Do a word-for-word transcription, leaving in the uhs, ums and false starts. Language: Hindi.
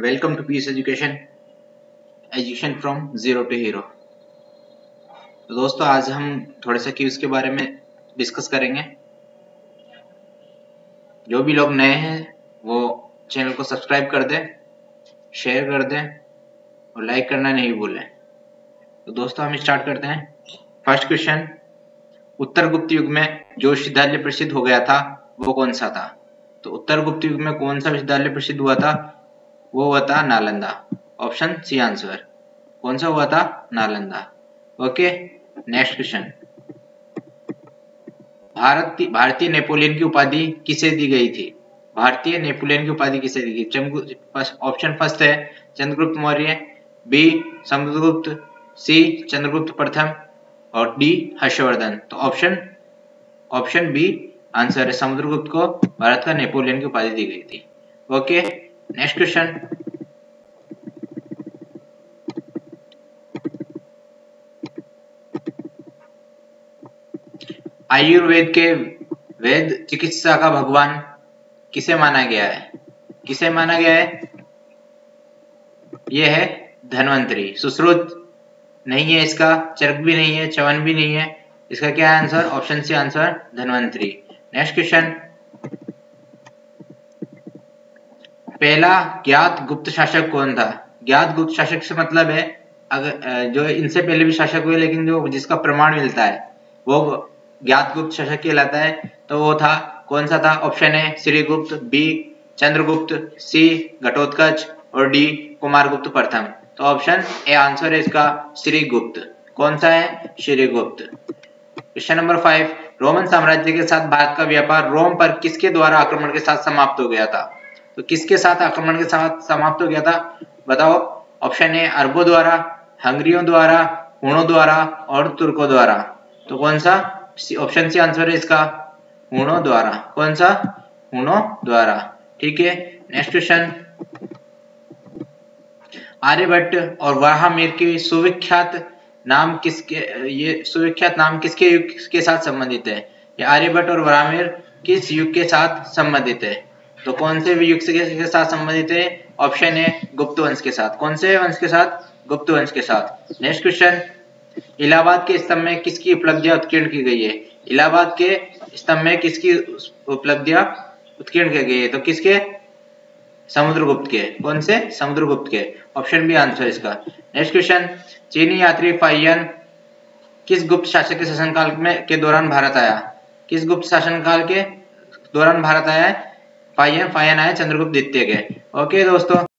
Welcome to piece education, education from zero to hero. तो दोस्तों आज हम थोड़े से क्यूज के बारे में डिस्कस करेंगे। जो भी लोग नए हैं वो चैनल को सब्सक्राइब कर दें, शेयर कर दें और लाइक करना नहीं भूलें। तो दोस्तों हम स्टार्ट करते हैं। फर्स्ट क्वेश्चन, उत्तर गुप्त युग में जो विश्वविद्यालय प्रसिद्ध हो गया था वो कौन सा था? तो उत्तर गुप्त युग में कौन सा विश्वविद्यालय प्रसिद्ध हुआ था? वो हुआ था नालंदा। Option C answer. कौन सा हुआ था? नालंदा। ओके, नेक्स्ट क्वेश्चन, भारतीय भारतीय नेपोलियन की उपाधि किसे दी गई थी? भारतीय नेपोलियन की उपाधि किसे दी गई? ऑप्शन फर्स्ट है चंद्रगुप्त मौर्य, बी समुद्रगुप्त, सी चंद्रगुप्त प्रथम और डी हर्षवर्धन। तो ऑप्शन ऑप्शन बी आंसर है। समुद्रगुप्त को भारत का नेपोलियन की उपाधि दी गई थी। ओके, नेक्स्ट क्वेश्चन, आयुर्वेद के वेद चिकित्सा का भगवान किसे माना गया है? किसे माना गया है? यह है धनवंतरी। सुश्रुत नहीं है, इसका चरक भी नहीं है, चवन भी नहीं है। इसका क्या है answer? Option C answer, Dhanvantari. Next question, पहला ज्ञात गुप्त शासक कौन था? ज्ञात गुप्त शासक से मतलब है अगर जो इनसे पहले भी शासक हुए लेकिन जो जिसका प्रमाण मिलता है वो ज्ञात गुप्त शासक कहलाता है। तो वो था, कौन सा था? ऑप्शन है श्री गुप्त, बी चंद्रगुप्त, सी घटोत्कच और डी कुमारगुप्त प्रथम। तो ऑप्शन ए आंसर है इसका, श्री गुप्त। कौन सा है? श्री गुप्त। क्वेश्चन नंबर फाइव, रोमन साम्राज्य के साथ भारत का व्यापार रोम पर किसके द्वारा आक्रमण के साथ समाप्त हो गया था? तो किसके साथ आक्रमण के साथ समाप्त हो गया था? बताओ। ऑप्शन है अरबों द्वारा, हंगरियों द्वारा, हुणों द्वारा और तुर्कों द्वारा। तो कौन सा? ऑप्शन सी आंसर है इसका, हुणों द्वारा। कौन सा? हुणों द्वारा। ठीक है, नेक्स्ट क्वेश्चन, आर्यभट्ट और वराहमिहिर के सुविख्यात नाम किसके ये सुविख्यात नाम किसके युग के साथ संबंधित है? ये आर्यभट्ट और वराहमिहिर किस युग के साथ संबंधित है? तो कौन से युग के साथ संबंधित है? ऑप्शन है गुप्त वंश के साथ। कौन से वंश के साथ? गुप्त वंश के साथ। नेक्स्ट क्वेश्चन, इलाहाबाद के स्तंभ में किसकी उपलब्धियां उत्कीर्ण की गई है? इलाहाबाद के स्तंभ में किसकी उपलब्धियां उत्कीर्ण की गई है? तो किसके? समुद्रगुप्त के। कौन से? समुद्रगुप्त के। ऑप्शन बी आंसर इसका। नेक्स्ट क्वेश्चन, चीनी यात्री फाहियन किस गुप्त शासक के शासनकाल में के दौरान भारत आया? किस गुप्त शासनकाल के दौरान भारत आया है? फाहियन फाहियन आए चंद्रगुप्त द्वितीय के। ओके दोस्तों।